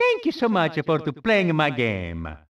Thank you so much for playing my game.